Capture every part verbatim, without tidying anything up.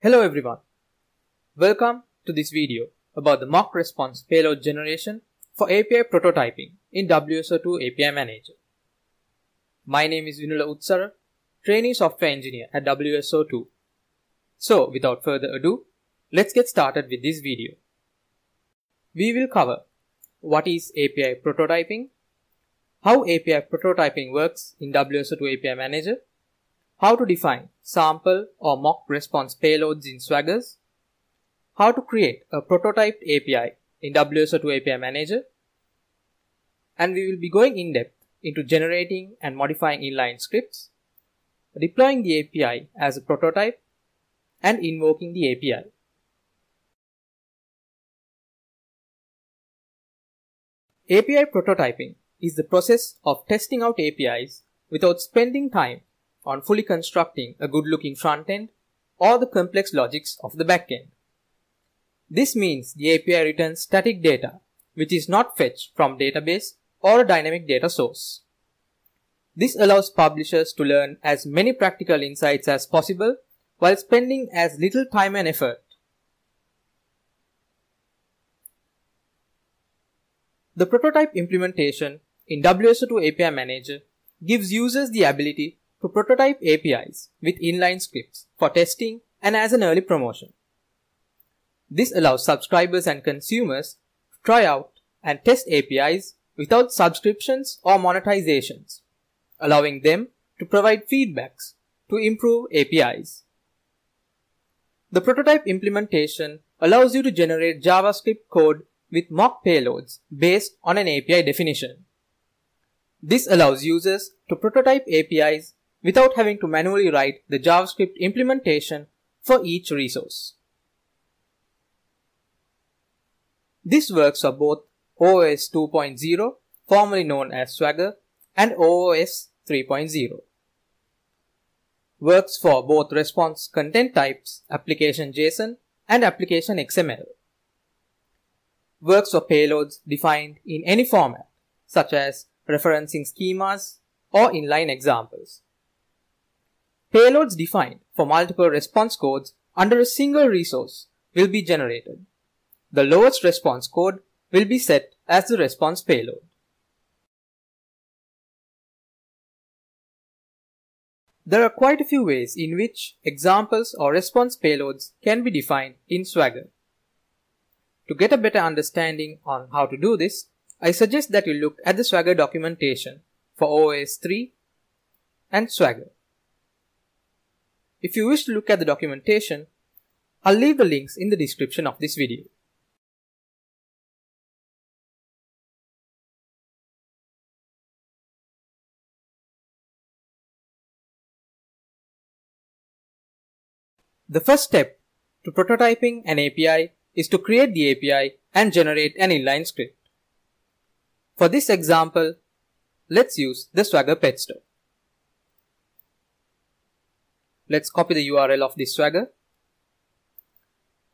Hello everyone, welcome to this video about the mock response payload generation for A P I prototyping in W S O two A P I Manager. My name is Vinula Utsara, trainee software engineer at W S O two. So without further ado, let's get started with this video. We will cover what is A P I prototyping, how A P I prototyping works in W S O two A P I Manager, how to define sample or mock response payloads in Swagger, how to create a prototyped A P I in W S O two A P I Manager, and we will be going in depth into generating and modifying inline scripts, deploying the A P I as a prototype, and invoking the A P I. A P I prototyping is the process of testing out A P Is without spending time on fully constructing a good-looking front-end or the complex logics of the back-end. This means the A P I returns static data, which is not fetched from database or a dynamic data source. This allows publishers to learn as many practical insights as possible while spending as little time and effort. The prototype implementation in W S O two A P I Manager gives users the ability to prototype A P Is with inline scripts for testing and as an early promotion. This allows subscribers and consumers to try out and test A P Is without subscriptions or monetizations, allowing them to provide feedbacks to improve A P Is. The prototype implementation allows you to generate JavaScript code with mock payloads based on an A P I definition. This allows users to prototype A P Is without having to manually write the JavaScript implementation for each resource. This works for both O A S two point oh, formerly known as Swagger, and O A S three point oh. Works for both response content types, application JSON, and application X M L. Works for payloads defined in any format, such as referencing schemas or inline examples. Payloads defined for multiple response codes under a single resource will be generated. The lowest response code will be set as the response payload. There are quite a few ways in which examples or response payloads can be defined in Swagger. To get a better understanding on how to do this, I suggest that you look at the Swagger documentation for O A S three and Swagger. If you wish to look at the documentation, I'll leave the links in the description of this video. The first step to prototyping an A P I is to create the A P I and generate an inline script. For this example, let's use the Swagger Petstore. Let's copy the U R L of this Swagger.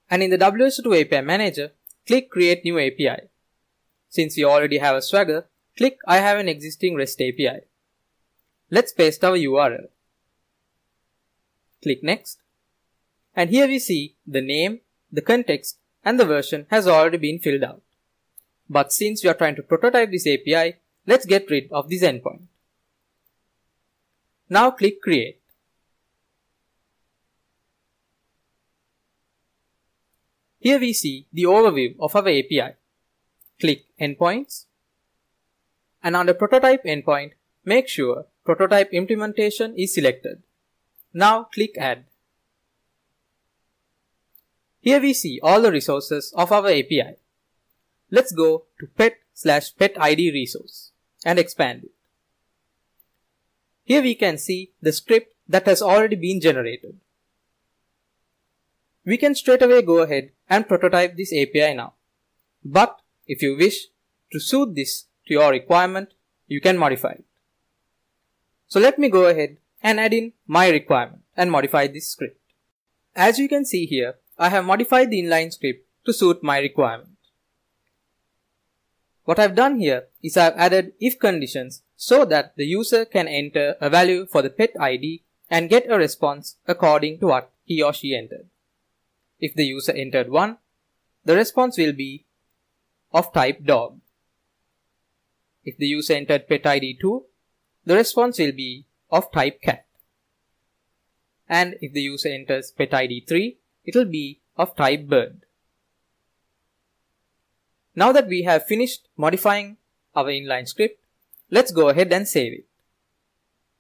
And in the W S O two A P I Manager, click Create New A P I. Since we already have a Swagger, click I have an existing REST A P I. Let's paste our U R L. Click Next. And here we see the name, the context, and the version has already been filled out. But since we are trying to prototype this A P I, let's get rid of this endpoint. Now click Create. Here we see the overview of our A P I. Click Endpoints, and under Prototype Endpoint, make sure Prototype Implementation is selected. Now click Add. Here we see all the resources of our A P I. Let's go to pet slash pet I D resource and expand it. Here we can see the script that has already been generated. We can straight away go ahead and prototype this A P I now. But if you wish to suit this to your requirement, you can modify it. So let me go ahead and add in my requirement and modify this script. As you can see here, I have modified the inline script to suit my requirement. What I've done here is I've added if conditions so that the user can enter a value for the pet I D and get a response according to what he or she entered. If the user entered one, the response will be of type dog. If the user entered pet I D two, the response will be of type cat. And if the user enters pet I D three, it will be of type bird. Now that we have finished modifying our inline script, let's go ahead and save it.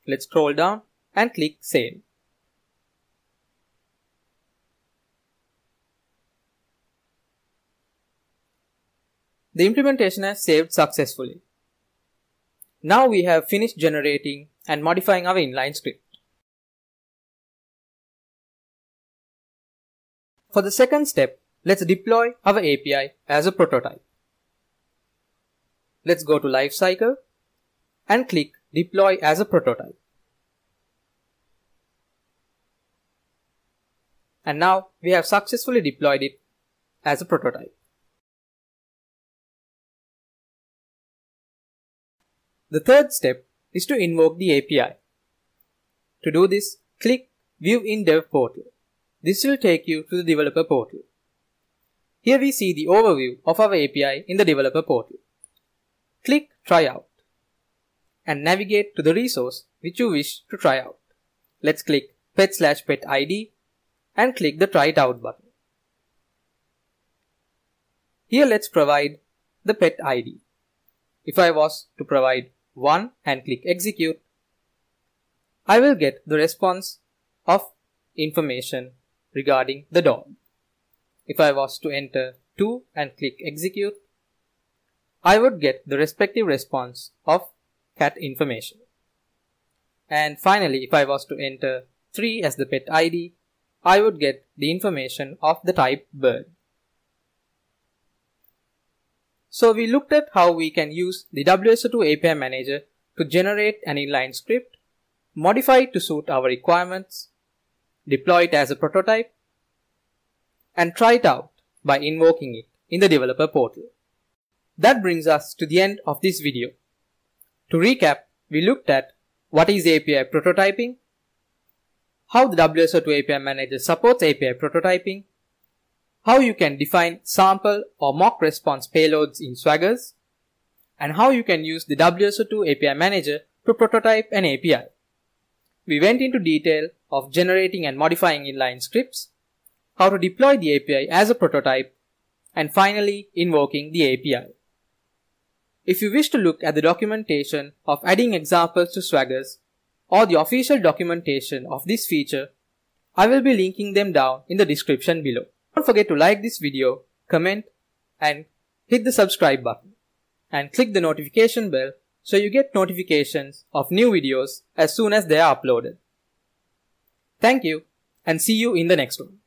Let's scroll down and click Save. The implementation has saved successfully. Now we have finished generating and modifying our inline script. For the second step, let's deploy our A P I as a prototype. Let's go to Lifecycle and click Deploy as a Prototype. And now we have successfully deployed it as a prototype. The third step is to invoke the A P I. To do this, click View in Dev Portal. This will take you to the developer portal. Here we see the overview of our A P I in the developer portal. Click Try Out and navigate to the resource which you wish to try out. Let's click pet slash pet I D and click the Try It Out button. Here let's provide the pet I D. If I was to provide one and click execute, I will get the response of information regarding the dog. If I was to enter two and click execute, I would get the respective response of cat information. And finally, if I was to enter three as the pet I D, I would get the information of the type bird. So we looked at how we can use the W S O two A P I Manager to generate an inline script, modify it to suit our requirements, deploy it as a prototype, and try it out by invoking it in the developer portal. That brings us to the end of this video. To recap, we looked at what is A P I prototyping, how the W S O two A P I Manager supports A P I prototyping, how you can define sample or mock response payloads in Swagger, and how you can use the W S O two A P I Manager to prototype an A P I. We went into detail of generating and modifying inline scripts, how to deploy the A P I as a prototype, and finally invoking the A P I. If you wish to look at the documentation of adding examples to Swagger or the official documentation of this feature, I will be linking them down in the description below. Don't forget to like this video, comment, and hit the subscribe button. And click the notification bell so you get notifications of new videos as soon as they are uploaded. Thank you, and see you in the next one.